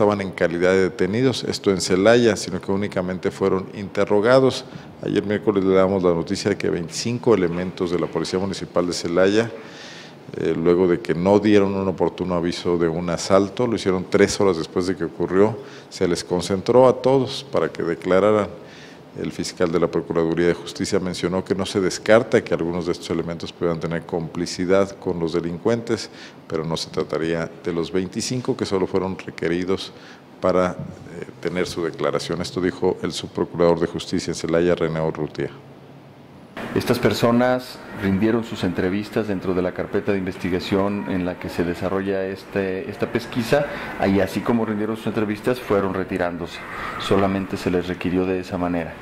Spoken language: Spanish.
estaban en calidad de detenidos, esto en Celaya, sino que únicamente fueron interrogados. Ayer miércoles le damos la noticia de que 25 elementos de la Policía Municipal de Celaya, luego de que no dieron un oportuno aviso de un asalto, lo hicieron 3 horas después de que ocurrió, se les concentró a todos para que declararan. El fiscal de la Procuraduría de Justicia mencionó que no se descarta que algunos de estos elementos puedan tener complicidad con los delincuentes, pero no se trataría de los 25 que solo fueron requeridos para tener su declaración. Esto dijo el subprocurador de Justicia en Celaya, René Urrutia. Estas personas rindieron sus entrevistas dentro de la carpeta de investigación en la que se desarrolla esta pesquisa, y así como rindieron sus entrevistas fueron retirándose, solamente se les requirió de esa manera.